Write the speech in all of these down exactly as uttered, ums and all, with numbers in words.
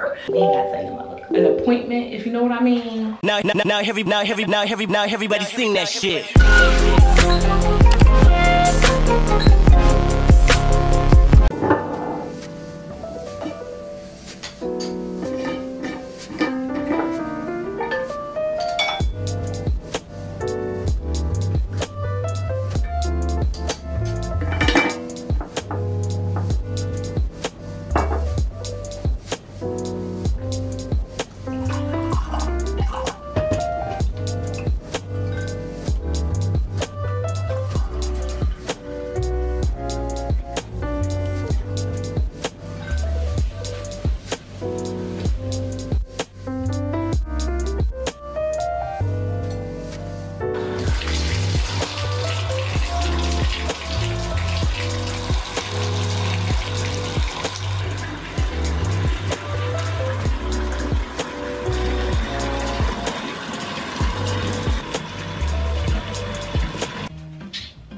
mother. Being God's mother. An appointment, if you know what I mean. Now, now, now, every, now, every, now, every, now, everybody now, sing now, that everybody.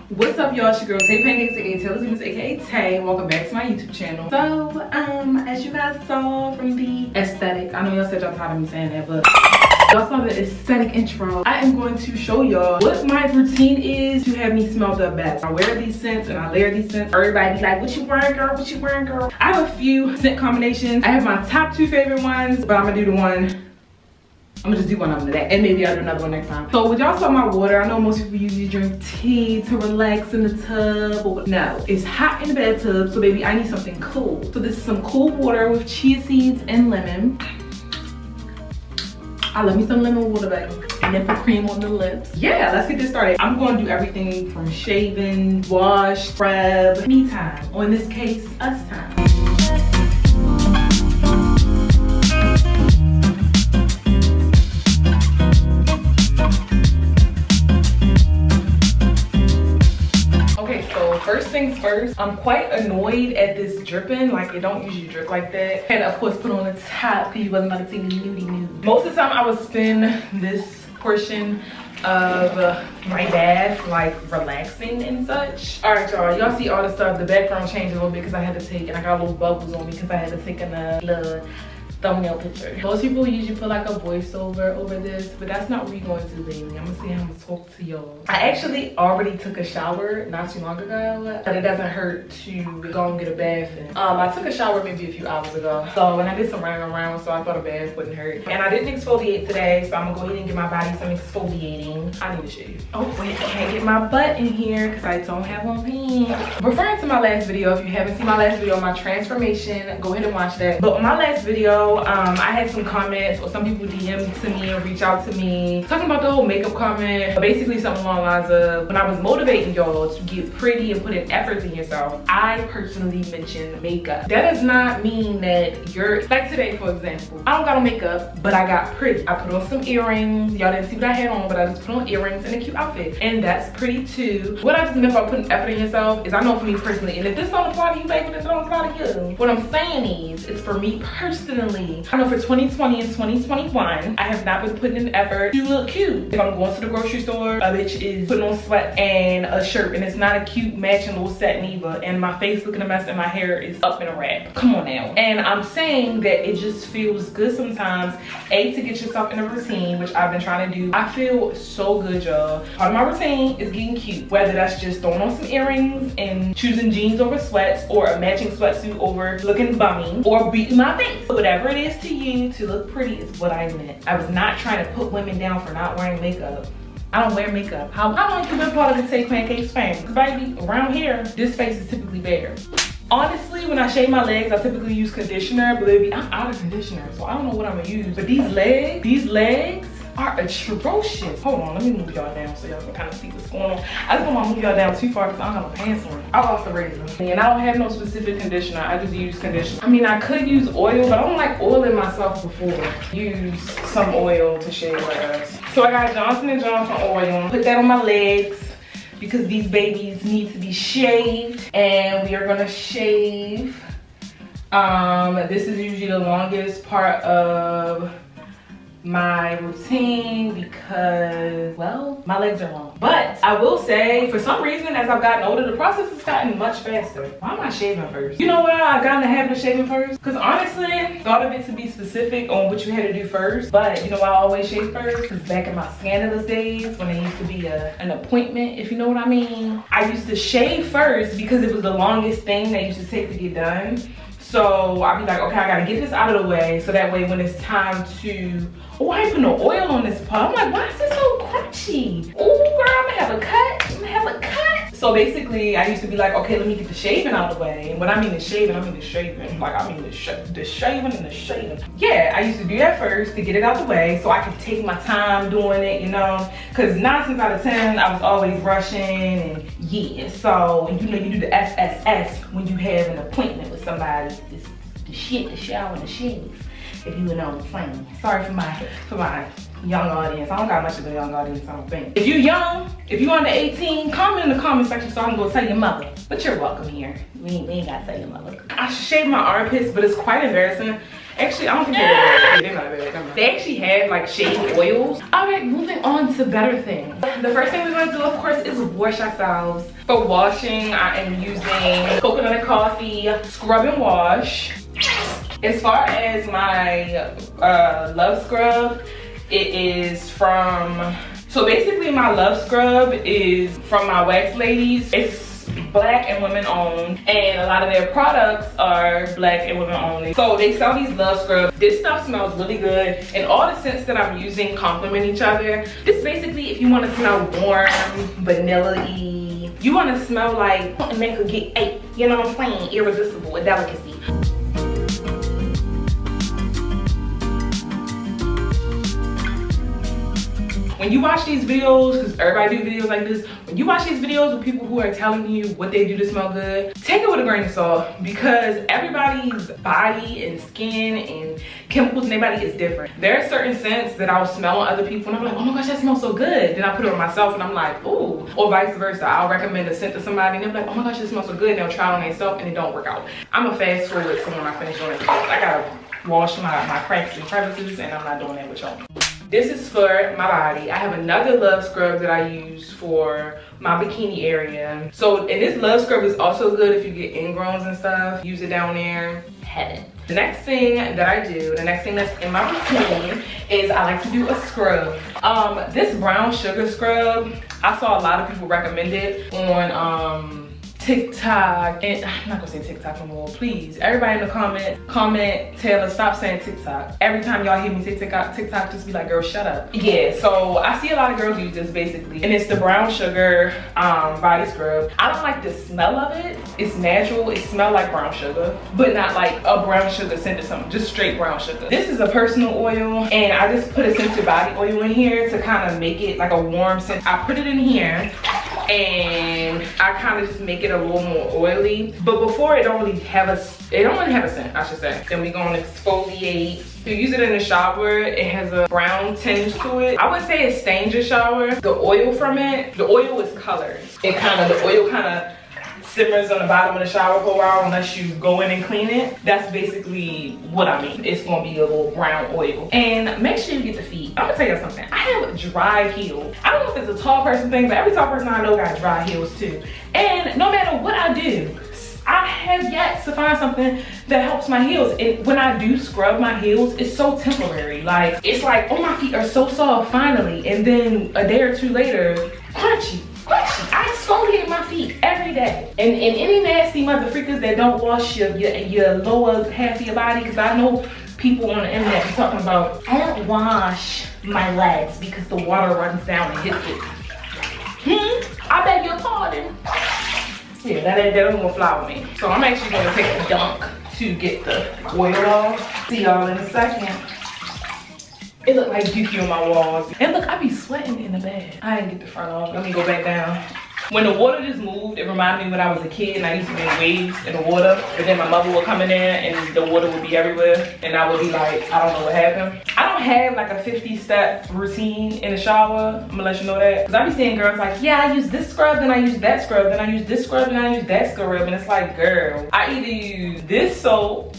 What's up, y'all? It's your girl Tay Pancakes, aka Taylor's, aka Tay. Welcome back to my YouTube channel. So, um, as you guys saw from the aesthetic, I know y'all said y'all tired of me saying that, but y'all saw the aesthetic intro. I am going to show y'all what my routine is to have me smell the best. I wear these scents and I layer these scents. Everybody's like, what you wearing, girl? What you wearing, girl? I have a few scent combinations. I have my top two favorite ones, but I'm gonna do the one. I'm gonna just do one of them today, and maybe I'll do another one next time. So when y'all saw my water, I know most people usually drink tea to relax in the tub, or no, it's hot in the bathtub, so baby, I need something cool. So this is some cool water with chia seeds and lemon. I love me some lemon water, baby. Nipple cream on the lips. Yeah, let's get this started. I'm gonna do everything from shaving, wash, scrub, me time, or in this case, us time. First things first, I'm quite annoyed at this dripping. Like, it don't usually drip like that. And of course, put on the top because you wasn't about to see me nudie nude. Most of the time, I would spend this portion of my bath like relaxing and such. All right, y'all. Y'all see all the stuff. The background changed a little bit because I had to take, and I got little bubbles on me because I had to take in a little thumbnail picture. Most people usually put like a voiceover over this, but that's not what we're going to do, baby. I'm gonna see how I'm gonna talk to y'all. I actually already took a shower not too long ago, but it doesn't hurt to go and get a bath. And, um, I took a shower maybe a few hours ago, so when I did some round around, so I thought a bath wouldn't hurt. And I didn't exfoliate today, so I'm gonna go ahead and get my body some exfoliating. I need to shave. Oh wait, I can't get my butt in here because I don't have one pants. Referring to my last video, if you haven't seen my last video, my transformation, go ahead and watch that. But my last video, Um, I had some comments, or some people D M to me and reach out to me talking about the whole makeup comment. Basically something along the lines of, when I was motivating y'all to get pretty and put in effort in yourself, I personally mentioned makeup. That does not mean that you're, like today for example, I don't got on makeup, but I got pretty. I put on some earrings. Y'all didn't see what I had on, but I just put on earrings and a cute outfit. And that's pretty too. What I just meant by putting effort in yourself is, I know for me personally, and if this don't apply to you, baby, this don't apply to you. What I'm saying is, it's for me personally. I know for twenty twenty and twenty twenty-one, I have not been putting in effort to look cute. If I'm going to the grocery store, a bitch is putting on sweat and a shirt, and it's not a cute matching little set neither, and my face looking a mess and my hair is up in a wrap. Come on now. And I'm saying that it just feels good sometimes, A, to get yourself in a routine, which I've been trying to do. I feel so good, y'all. Part of my routine is getting cute, whether that's just throwing on some earrings and choosing jeans over sweats, or a matching sweatsuit over looking bummy, or beating my face. Whatever it is to you to look pretty is what I meant. I was not trying to put women down for not wearing makeup. I don't wear makeup. How long you been part of the Tay Pancakes fame? Because baby, around here, this face is typically bare. Honestly, when I shave my legs, I typically use conditioner, but baby, I'm out of conditioner, so I don't know what I'm gonna use. But these legs, these legs are atrocious. Hold on, let me move y'all down so y'all can kind of see what's going on. I just don't want to move y'all down too far because I don't have no pants on. I lost the razor. And I don't have no specific conditioner. I just use conditioner. I mean, I could use oil, but I don't like oiling myself before. Use some oil to shave my ass. So I got Johnson and Johnson oil. Put that on my legs because these babies need to be shaved. And we are gonna shave. Um, this is usually the longest part of my routine because, well, my legs are long. But I will say, for some reason, as I've gotten older, the process has gotten much faster. Why am I shaving first? You know why I've gotten the habit of shaving first? Because honestly, I thought of it to be specific on what you had to do first. But you know why I always shave first? Because back in my scandalous days, when it used to be a, an appointment, if you know what I mean, I used to shave first because it was the longest thing that used to take to get done. So I'll be like, okay, I gotta get this out of the way so that way when it's time to, oh, I ain't put no oil on this part. I'm like, why is it so crunchy? Oh, girl, I'm gonna have a cut. I'm gonna have a cut. So basically, I used to be like, okay, let me get the shaving out of the way. And when I mean the shaving, I mean the shaving. Like, I mean the, sh the shaving and the shaving. Yeah, I used to do that first to get it out the way so I could take my time doing it, you know? Because nine times out of ten, I was always rushing and yeah. So, and you know, you do the S S S when you have an appointment with somebody. It's the shit, the shower, and the shave. If you would know what I'm saying. Sorry for my, for my young audience. I don't got much of a young audience, I don't think. If you're young, if you're under eighteen, comment in the comment section so I can go tell your mother. But you're welcome here. We ain't, we ain't gotta tell your mother. I shaved my armpits, but it's quite embarrassing. Actually, I don't think they're, they're not embarrassing. They actually have like shave oils. All right, moving on to better things. The first thing we're gonna do, of course, is wash ourselves. For washing, I am using coconut coffee, scrub and wash. As far as my uh, love scrub, it is from, so basically my love scrub is from my Wax Ladies. It's black and women owned, and a lot of their products are black and women only. So they sell these love scrubs. This stuff smells really good, and all the scents that I'm using complement each other. This basically, if you want to smell warm, vanilla-y, you want to smell like something that could get ate, you know what I'm saying? Irresistible, a delicacy. When you watch these videos, because everybody do videos like this, when you watch these videos with people who are telling you what they do to smell good, take it with a grain of salt, because everybody's body and skin and chemicals in their body is different. There are certain scents that I'll smell on other people and I'm like, oh my gosh, that smells so good. Then I put it on myself and I'm like, ooh. Or vice versa, I'll recommend a scent to somebody and they'll be like, oh my gosh, it smells so good. And they'll try it on themselves and it don't work out. I'm a fast forward so when I finish doing it, I gotta wash my, my cracks and crevices, and I'm not doing that with y'all. This is for my body. I have another love scrub that I use for my bikini area. So, and this love scrub is also good if you get ingrowns and stuff. Use it down there. Heaven. The next thing that I do, the next thing that's in my routine is I like to do a scrub. Um, this brown sugar scrub, I saw a lot of people recommend it on um, TikTok, and I'm not gonna say TikTok no more, please. Everybody in the comment, comment, Taylor, stop saying TikTok. Every time y'all hear me say TikTok, TikTok just be like, girl, shut up. Yeah, so I see a lot of girls use this basically, and it's the brown sugar um, body scrub. I don't like the smell of it. It's natural, it smells like brown sugar, but not like a brown sugar scent or something, just straight brown sugar. This is a personal oil, and I just put a scented body oil in here to kind of make it like a warm scent. I put it in here, and I kind of just make it a little more oily. But before, it don't really have a, it don't really have a scent, I should say. Then we gonna exfoliate. If you use it in the shower, it has a brown tinge to it. I would say it stains your shower. The oil from it, the oil is colored. It kind of, the oil kind of simmers on the bottom of the shower for a while unless you go in and clean it. That's basically what I mean. It's gonna be a little brown oil. And make sure you get the feet. I'm gonna tell you something. I have dry heels. I don't know if it's a tall person thing, but every tall person I know got dry heels too. And no matter what I do, I have yet to find something that helps my heels. And when I do scrub my heels, it's so temporary. Like, it's like, oh, my feet are so soft finally. And then a day or two later, crunchy. I exfoliate my feet every day. And, and any nasty motherfreakers that don't wash your, your, your lower half of your body, because I know people on the internet be talking about, I don't wash my legs because the water runs down and hits it. Hmm? I beg your pardon. Yeah, that ain't, that don't even fly with me. So I'm actually gonna take a dunk to get the oil off. See y'all in a second. It looked like dookie on my walls. And look, I be sweating in the bed. I didn't get the front off. Let me go back down. When the water just moved, it reminded me when I was a kid and I used to make waves in the water. And then my mother would come in there and the water would be everywhere. And I would be like, I don't know what happened. I don't have like a fifty step routine in the shower. I'm gonna let you know that. Cause I be seeing girls like, yeah, I use this scrub, then I use that scrub, then I use this scrub, then I use that scrub. And it's like, girl, I either use this soap,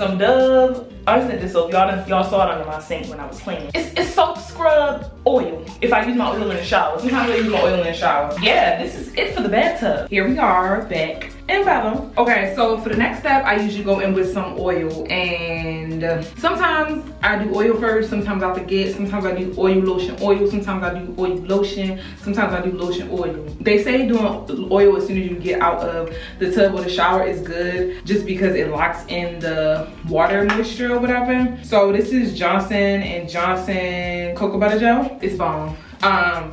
some Dove. I sent this soap. Y'all y'all saw it under my sink when I was cleaning. It's, it's soap scrub oil. If I use my oil in the shower. Sometimes I use my oil in the shower. Yeah, this is it for the bathtub. Here we are back in bottom. Okay, so for the next step, I usually go in with some oil. And sometimes I do oil first. Sometimes I forget. Sometimes I do oil, lotion, oil. Sometimes I do oil, lotion. Sometimes I do lotion, oil. They say doing oil as soon as you get out of the tub or the shower is good. Just because it locks in the water moisture. Or whatever. So this is Johnson and Johnson cocoa butter gel. It's bomb, um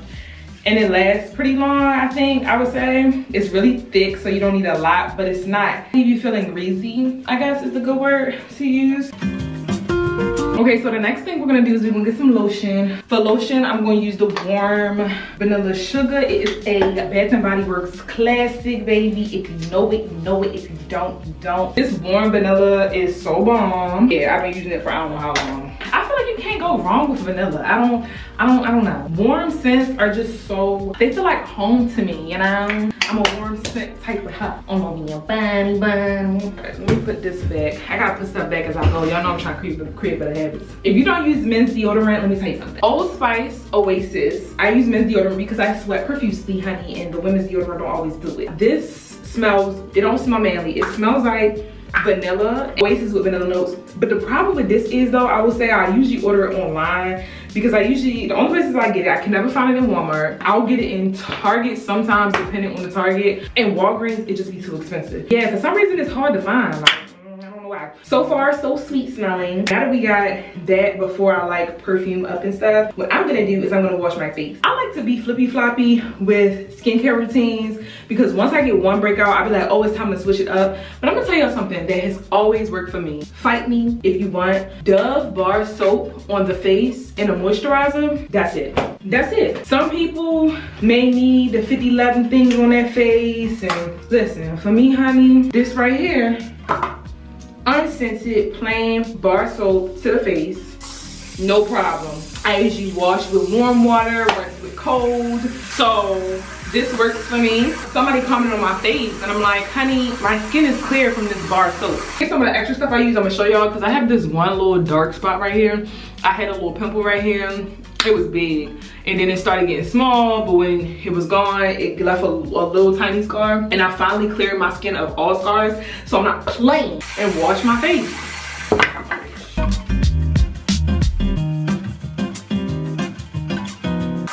and it lasts pretty long. I think I would say it's really thick, so you don't need a lot, but it's not leave you feeling greasy, I guess is the good word to use. Okay, so the next thing we're gonna do is we're gonna get some lotion. For lotion, I'm gonna use the warm vanilla sugar. It is a Bath and Body Works classic, baby. If you know it, you know it. If you don't, you don't. This warm vanilla is so bomb. Yeah, I've been using it for I don't know how long. I feel like you can't go wrong with vanilla. I don't, I don't, I don't know. Warm scents are just so, they feel like home to me, you know? I'm a warm scent type of hot. I'm gonna be your bunny bunny. Let me put this back. I gotta put stuff back as I go. Y'all know I'm trying to create, create better habits. If you don't use men's deodorant, let me tell you something. Old Spice Oasis. I use men's deodorant because I sweat profusely, honey, and the women's deodorant don't always do it. This smells, it don't smell manly. It smells like vanilla, Oasis with vanilla notes. But the problem with this is though, I will say I usually order it online because I usually, the only places I get it, I can never find it in Walmart. I'll get it in Target sometimes depending on the Target. And Walgreens, it just be too expensive. Yeah, for some reason it's hard to find. Like, so far so sweet smelling. Now that we got that before I like perfume up and stuff, what I'm gonna do is I'm gonna wash my face. I like to be flippy floppy with skincare routines because once I get one breakout, I'll be like, oh, it's time to switch it up. But I'm gonna tell y'all something that has always worked for me. Fight me if you want. Dove bar soap on the face and a moisturizer, that's it. That's it. Some people may need the fifty eleven things on their face, and listen, for me, honey, this right here, unscented plain bar soap to the face, no problem. I usually wash with warm water, rinse with cold, so this works for me. Somebody commented on my face and I'm like, honey, my skin is clear from this bar soap. Here's some of the extra stuff I use. I'm gonna show y'all because I have this one little dark spot right here. I had a little pimple right here. It was big and then it started getting small, but when it was gone, it left a, a little tiny scar, and I finally cleared my skin of all scars, so I'm not playing, and wash my face.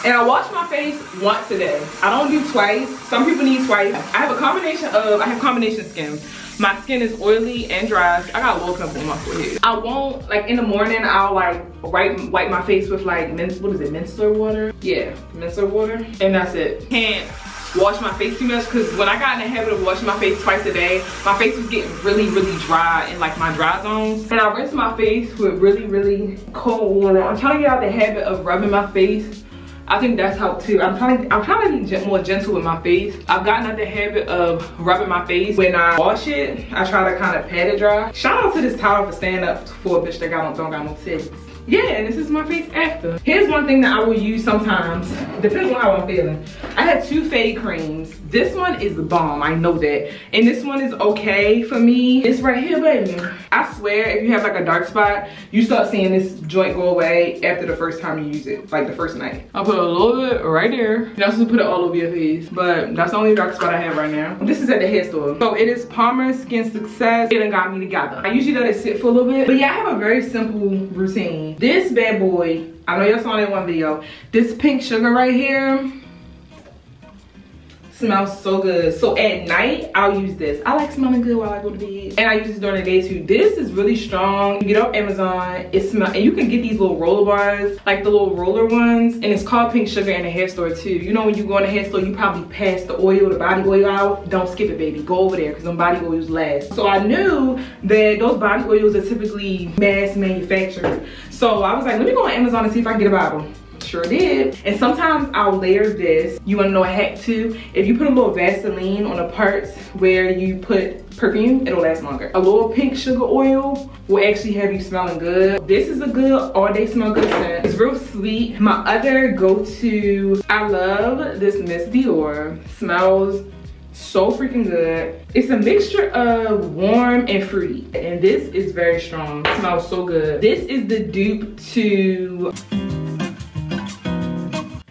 And I wash my face once a day. I don't do twice. Some people need twice. I have a combination of, I have combination skin. My skin is oily and dry. I got a little pimple on my forehead. I won't, like in the morning, I'll like wipe, wipe my face with like, what is it, micellar water? Yeah, micellar water, and that's it. Can't wash my face too much because when I got in the habit of washing my face twice a day, my face was getting really, really dry in like my dry zones. And I rinse my face with really, really cold water. I'm trying to get out the habit of rubbing my face. I think that's how too. I'm trying, I'm trying to be more gentle with my face. I've gotten out the habit of rubbing my face. When I wash it, I try to kind of pat it dry. Shout out to this towel for standing up for a bitch that got, don't got no titties. Yeah, and this is my face after. Here's one thing that I will use sometimes. Depends on how I'm feeling. I had two fade creams. This one is the bomb, I know that. And this one is okay for me. It's right here, baby. I swear, if you have like a dark spot, you start seeing this joint go away after the first time you use it, like the first night. I'll put a little bit right there. You're not supposed to put it all over your face, but that's the only dark spot I have right now. This is at the hair store. So it is Palmer's Skin Success. It done got me together. I usually let it sit for a little bit, but yeah, I have a very simple routine. This bad boy, I know y'all saw that one video. This pink sugar right here smells so good. So at night, I'll use this. I like smelling good while I go to bed. And I use this during the day too. This is really strong. You get off Amazon, it smells, and you can get these little roller bars, like the little roller ones. And it's called pink sugar in the hair store too. You know when you go in the hair store, you probably pass the oil, the body oil out. Don't skip it, baby. Go over there, because them body oils last. So I knew that those body oils are typically mass manufactured. So I was like, let me go on Amazon and see if I can get a bottle. Sure did. And sometimes I'll layer this. You want to know a hack too? If you put a little Vaseline on the parts where you put perfume, it'll last longer. A little pink sugar oil will actually have you smelling good. This is a good all day smell good scent. It's real sweet. My other go-to, I love this Miss Dior. Smells so freaking good. It's a mixture of warm and fruity, and this is very strong. It smells so good. This is the dupe to,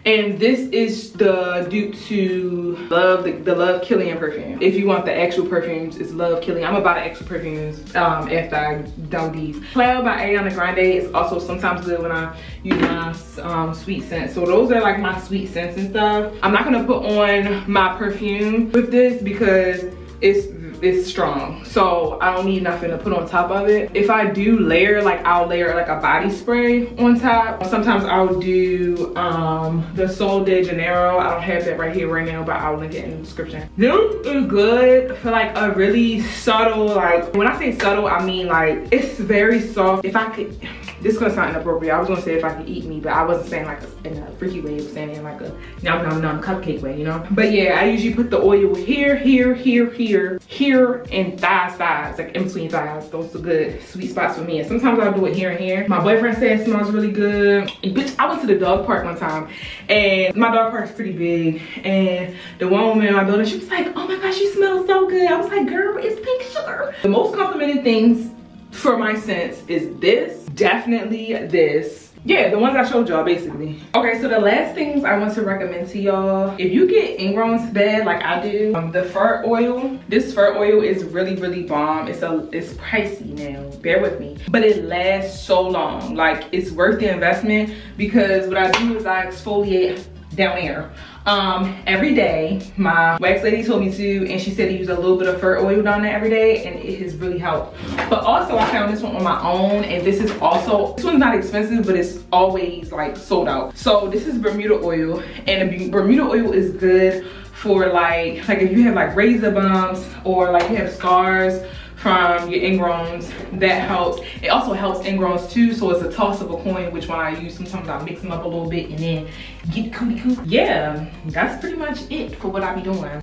and this is the dupe to love the, the Love Killian perfume. If you want the actual perfumes, it's Love Killian. I'm about to actual perfumes um, after I done these. Cloud by Ariana Grande is also sometimes good when I use my um, sweet scents. So those are like my sweet scents and stuff. I'm not gonna put on my perfume with this because it's it's strong, so I don't need nothing to put on top of it. If I do layer, like I'll layer like a body spray on top. Sometimes I'll do um the Sol de Janeiro. I don't have that right here right now, but I'll link it in the description. This is good for like a really subtle, like when I say subtle, I mean like it's very soft. If I could, this is gonna sound inappropriate. I was gonna say if I could eat me, but I wasn't saying like a, in a freaky way. I was saying in like a nom nom nom cupcake way, you know? But yeah, I usually put the oil here, here, here, here, here, and thighs, thighs, like in between thighs. Those are good sweet spots for me. And sometimes I'll do it here and here. My boyfriend said it smells really good. And bitch, I went to the dog park one time, and my dog park's pretty big. And the one woman in my building, she was like, oh my gosh, you smell so good. I was like, girl, it's pink sugar. The most complimented things for my scents is this. Definitely this. Yeah, the ones I showed y'all basically. Okay, so the last things I want to recommend to y'all. If you get ingrowns bad like I do, um, the fur oil. This fur oil is really, really bomb. It's a, it's pricey now, bear with me. But it lasts so long. Like it's worth the investment because what I do is I exfoliate down there. Um, every day, my wax lady told me to, and she said to use a little bit of fur oil down there every day, and it has really helped. But also, I found this one on my own, and this is also, this one's not expensive, but it's always like sold out. So this is Bermuda oil, and Bermuda oil is good for like, like if you have like razor bumps or like you have scars from your ingrowns, that helps. It also helps ingrowns too, so it's a toss of a coin which one I use. Sometimes I mix them up a little bit and then get cootie cootie. Yeah, that's pretty much it for what I be doing.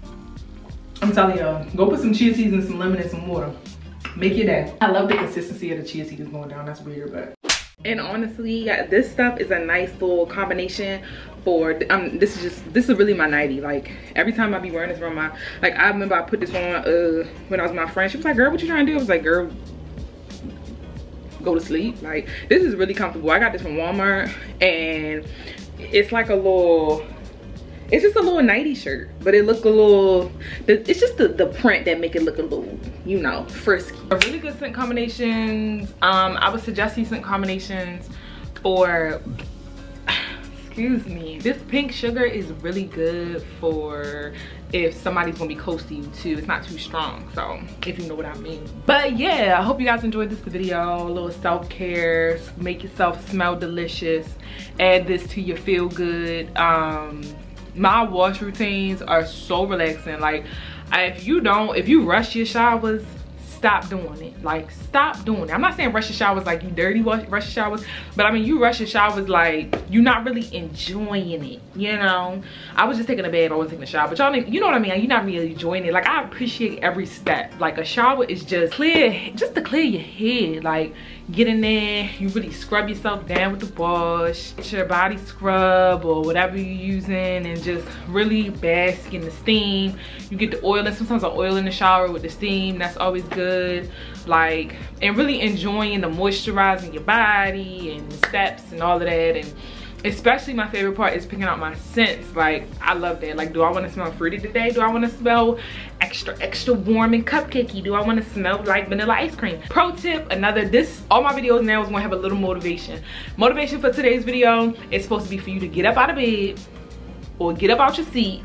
I'm telling y'all, go put some chia seeds and some lemon and some water. Make your day. I love the consistency of the chia seeds going down, that's weird, but. And honestly, this stuff is a nice little combination for, um, this is just, this is really my nightie. Like, every time I be wearing this around my, like, I remember I put this on uh, when I was my friend. She was like, girl, what you trying to do? I was like, girl, go to sleep. Like, this is really comfortable. I got this from Walmart, and it's like a little, it's just a little nightie shirt, but it look a little, it's just the, the print that make it look a little, you know, frisky. A really good scent combinations, um, I would suggest these scent combinations, or, excuse me, this pink sugar is really good for if somebody's gonna be close to you too. It's not too strong, so if you know what I mean. But yeah, I hope you guys enjoyed this video. A little self-care, make yourself smell delicious, add this to your feel good. Um, my wash routines are so relaxing. Like I, if you don't if you rush your showers, stop doing it. Like stop doing it. I'm not saying rush your showers like you dirty wash, rush your showers, but I mean you rush your showers like you're not really enjoying it, you know. I was just taking a bath, I wasn't taking a shower, but y'all, you know what I mean, you're not really enjoying it. Like I appreciate every step. Like a shower is just clear, just to clear your head. Like get in there, you really scrub yourself down with the wash, get your body scrub or whatever you're using, and just really bask in the steam. You get the oil, and sometimes I oil in the shower with the steam, that's always good. Like, and really enjoying the moisturizing your body and the steps and all of that. And especially my favorite part is picking out my scents. Like I love that. Like, do I want to smell fruity today? Do I want to smell extra extra warm and cupcakey? Do I want to smell like vanilla ice cream? Pro tip, another, this, all my videos now is going to have a little motivation. Motivation for today's video is supposed to be for you to get up out of bed or get up out your seat,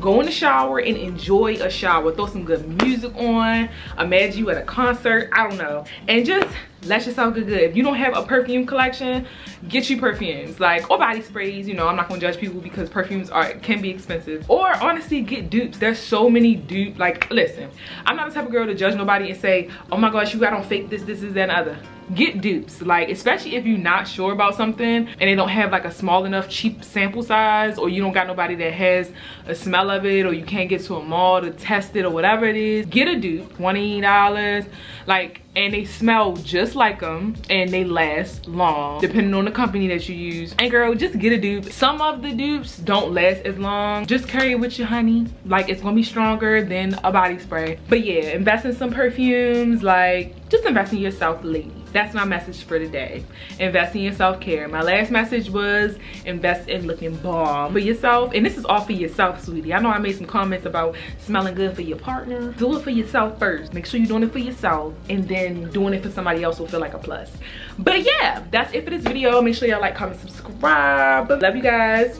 go in the shower and enjoy a shower. Throw some good music on. Imagine you at a concert, I don't know, and just let yourself get good. If you don't have a perfume collection, get you perfumes, like, or body sprays. You know, I'm not gonna judge people because perfumes are can be expensive. Or honestly, get dupes. There's so many dupes. Like, listen, I'm not the type of girl to judge nobody and say, oh my gosh, you got on fake this, this is that and other. Get dupes, like, especially if you're not sure about something and they don't have like a small enough cheap sample size, or you don't got nobody that has a smell of it, or you can't get to a mall to test it or whatever it is. Get a dupe, twenty dollars. Like, and they smell just like them, and they last long depending on the company that you use. And girl, just get a dupe. Some of the dupes don't last as long. Just carry it with you, honey. Like, it's gonna be stronger than a body spray. But yeah, invest in some perfumes. Like, just invest in yourself, ladies. That's my message for today. Invest in your self-care. My last message was invest in looking bomb for yourself. And this is all for yourself, sweetie. I know I made some comments about smelling good for your partner. Do it for yourself first. Make sure you're doing it for yourself, and then doing it for somebody else will feel like a plus. But yeah, that's it for this video. Make sure y'all like, comment, subscribe. Love you guys.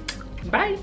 Bye.